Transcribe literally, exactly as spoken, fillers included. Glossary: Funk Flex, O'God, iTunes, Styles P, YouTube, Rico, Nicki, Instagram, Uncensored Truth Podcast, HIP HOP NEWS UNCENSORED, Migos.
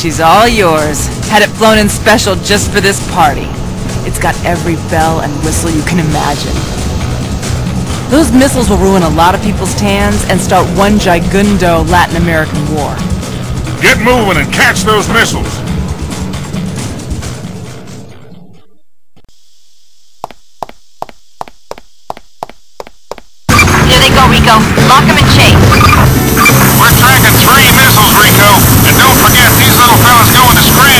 She's all yours. Had it flown in special just for this party. It's got every bell and whistle you can imagine. Those missiles will ruin a lot of people's tans and start one gigundo Latin American war. Get moving and catch those missiles! Here they go, Rico. Lock them and chase. We're tagging three missiles, Rico. And don't forget, these little fellas go in the screen.